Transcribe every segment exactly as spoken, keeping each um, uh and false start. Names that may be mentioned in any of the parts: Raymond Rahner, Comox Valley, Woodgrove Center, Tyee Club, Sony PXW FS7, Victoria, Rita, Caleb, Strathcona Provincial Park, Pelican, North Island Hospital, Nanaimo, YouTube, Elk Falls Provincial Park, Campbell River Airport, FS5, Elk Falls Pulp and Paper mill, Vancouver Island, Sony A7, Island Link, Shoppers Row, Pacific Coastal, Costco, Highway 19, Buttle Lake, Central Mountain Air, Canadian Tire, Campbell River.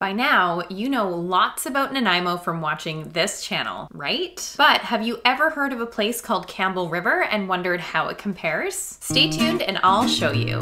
By now, you know lots about Nanaimo from watching this channel, right? But have you ever heard of a place called Campbell River and wondered how it compares? Stay tuned and I'll show you.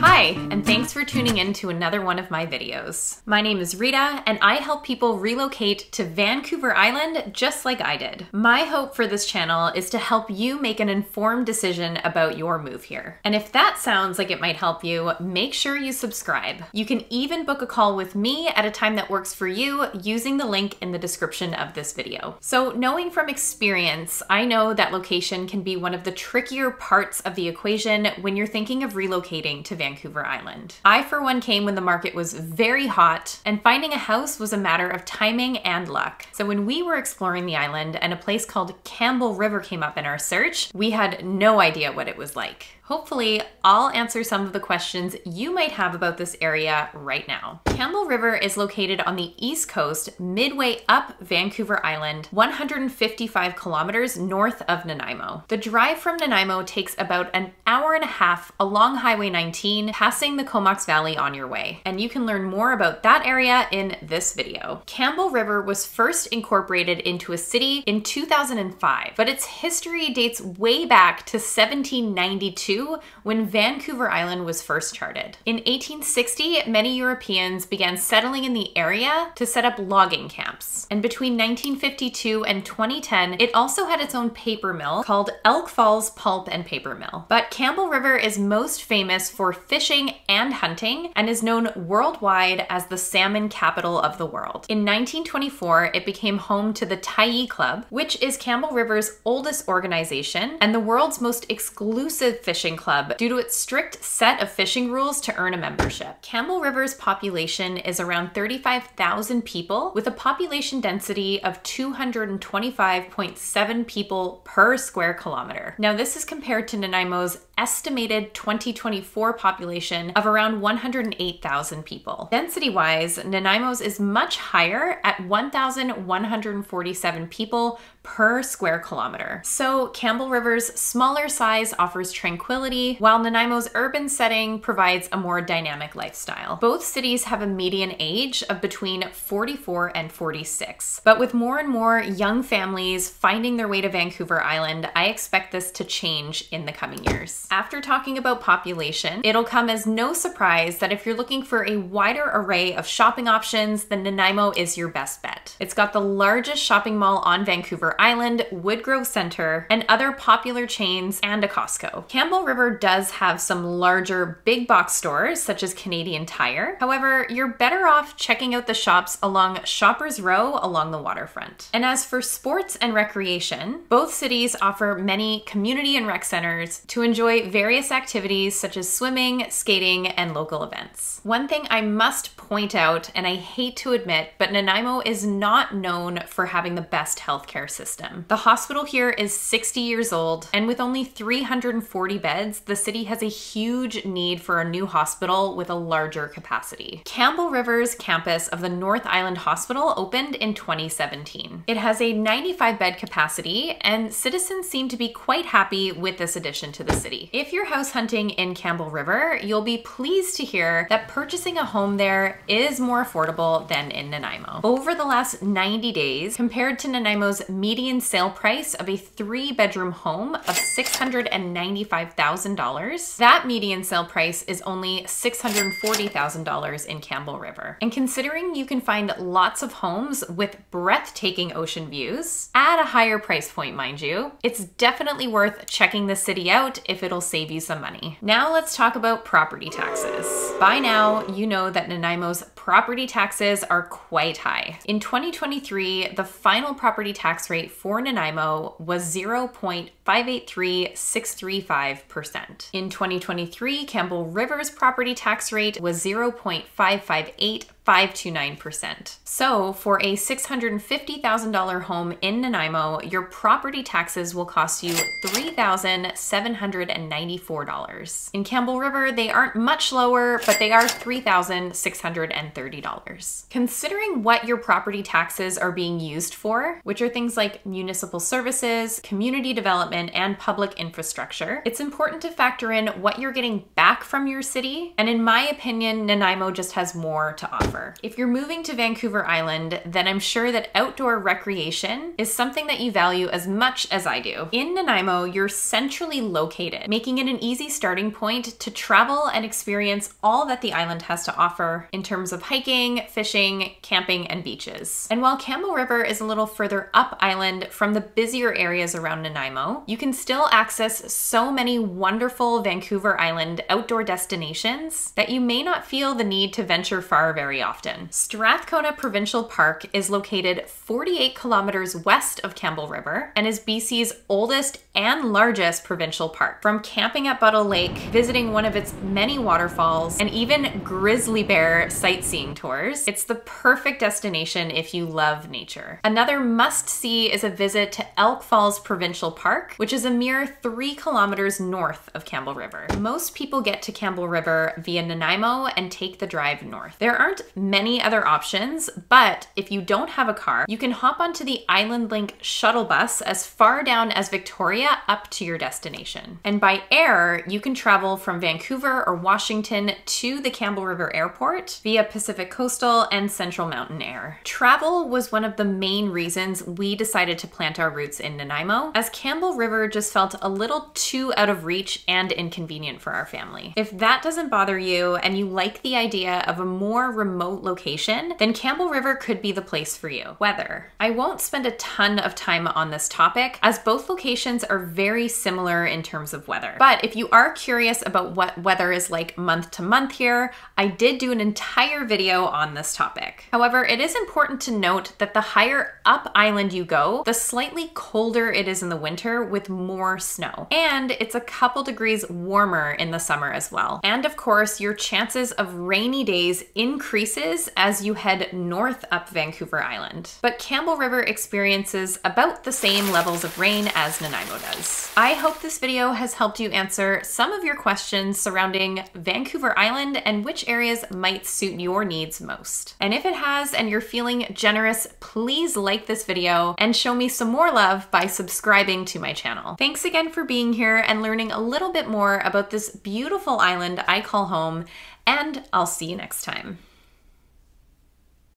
Hi, and thanks for tuning in to another one of my videos. My name is Rita, and I help people relocate to Vancouver Island just like I did. My hope for this channel is to help you make an informed decision about your move here. And if that sounds like it might help you, make sure you subscribe. You can even book a call with me at a time that works for you using the link in the description of this video. So knowing from experience, I know that location can be one of the trickier parts of the equation when you're thinking of relocating to Vancouver. Island. I, for one, came when the market was very hot, and finding a house was a matter of timing and luck. So when we were exploring the island and a place called Campbell River came up in our search, we had no idea what it was like. Hopefully, I'll answer some of the questions you might have about this area right now. Campbell River is located on the east coast, midway up Vancouver Island, one hundred fifty-five kilometers north of Nanaimo. The drive from Nanaimo takes about an hour and a half along Highway nineteen, passing the Comox Valley on your way. And you can learn more about that area in this video. Campbell River was first incorporated into a city in two thousand five, but its history dates way back to seventeen ninety-two. When Vancouver Island was first charted. In eighteen sixty, many Europeans began settling in the area to set up logging camps. And between nineteen fifty-two and twenty ten, it also had its own paper mill called Elk Falls Pulp and Paper Mill. But Campbell River is most famous for fishing and hunting and is known worldwide as the salmon capital of the world. In nineteen twenty-four, it became home to the Tyee Club, which is Campbell River's oldest organization and the world's most exclusive fishing club due to its strict set of fishing rules to earn a membership. Campbell River's population is around thirty-five thousand people with a population density of two hundred twenty-five point seven people per square kilometer. Now this is compared to Nanaimo's estimated twenty twenty-four population of around one hundred eight thousand people. Density-wise, Nanaimo's is much higher at one thousand one hundred forty-seven people per square kilometer. So Campbell River's smaller size offers tranquility, while Nanaimo's urban setting provides a more dynamic lifestyle. Both cities have a median age of between forty-four and forty-six, but with more and more young families finding their way to Vancouver Island, I expect this to change in the coming years. After talking about population, it'll come as no surprise that if you're looking for a wider array of shopping options, then Nanaimo is your best bet. It's got the largest shopping mall on Vancouver Island, Woodgrove Center, and other popular chains, and a Costco. Campbell River does have some larger big box stores such as Canadian Tire. However, you're better off checking out the shops along Shoppers Row along the waterfront. And as for sports and recreation, both cities offer many community and rec centers to enjoy various activities such as swimming, skating, and local events. One thing I must point out, and I hate to admit, but Nanaimo is not known for having the best healthcare system. System. The hospital here is sixty years old, and with only three hundred forty beds, the city has a huge need for a new hospital with a larger capacity. Campbell River's campus of the North Island Hospital opened in twenty seventeen. It has a ninety-five bed capacity, and citizens seem to be quite happy with this addition to the city. If you're house hunting in Campbell River, you'll be pleased to hear that purchasing a home there is more affordable than in Nanaimo. Over the last ninety days, compared to Nanaimo's median median sale price of a three-bedroom home of six hundred ninety-five thousand dollars, that median sale price is only six hundred forty thousand dollars in Campbell River. And considering you can find lots of homes with breathtaking ocean views, at a higher price point, mind you, it's definitely worth checking the city out if it'll save you some money. Now let's talk about property taxes. By now, you know that Nanaimo's property taxes are quite high. In twenty twenty-three, the final property tax rate for Nanaimo was zero point five eight three six three five percent. In twenty twenty-three, Campbell River's property tax rate was zero point five five eight five two nine percent. So for a six hundred fifty thousand dollar home in Nanaimo, your property taxes will cost you three thousand seven hundred ninety-four dollars. In Campbell River, they aren't much lower, but they are three thousand six hundred thirty dollars. one hundred thirty dollars. Considering what your property taxes are being used for, which are things like municipal services, community development, and public infrastructure, it's important to factor in what you're getting back from your city, and in my opinion, Nanaimo just has more to offer. If you're moving to Vancouver Island, then I'm sure that outdoor recreation is something that you value as much as I do. In Nanaimo, you're centrally located, making it an easy starting point to travel and experience all that the island has to offer in terms of hiking, fishing, camping, and beaches. And while Campbell River is a little further up island from the busier areas around Nanaimo, you can still access so many wonderful Vancouver Island outdoor destinations that you may not feel the need to venture far very often. Strathcona Provincial Park is located forty-eight kilometers west of Campbell River and is B C's oldest and largest provincial park. From camping at Buttle Lake, visiting one of its many waterfalls, and even grizzly bear sightseeing tours, it's the perfect destination if you love nature. Another must-see is a visit to Elk Falls Provincial Park, which is a mere three kilometers north of Campbell River. Most people get to Campbell River via Nanaimo and take the drive north. There aren't many other options, but if you don't have a car, you can hop onto the Island Link shuttle bus as far down as Victoria up to your destination. And by air, you can travel from Vancouver or Washington to the Campbell River Airport via Pacific Coastal and Central Mountain Air. Travel was one of the main reasons we decided to plant our roots in Nanaimo, as Campbell River just felt a little too out of reach and inconvenient for our family. If that doesn't bother you and you like the idea of a more remote location, then Campbell River could be the place for you. Weather. I won't spend a ton of time on this topic, as both locations are very similar in terms of weather. But if you are curious about what weather is like month to month here, I did do an entire video on this topic. However, it is important to note that the higher up island you go, the slightly colder it is in the winter with more snow. And it's a couple degrees warmer in the summer as well. And of course, your chances of rainy days increases as you head north up Vancouver Island. But Campbell River experiences about the same levels of rain as Nanaimo does. I hope this video has helped you answer some of your questions surrounding Vancouver Island and which areas might suit your needs most. And if it has and you're feeling generous, please like this video and show me some more love by subscribing to my channel. Thanks again for being here and learning a little bit more about this beautiful island I call home, and I'll see you next time.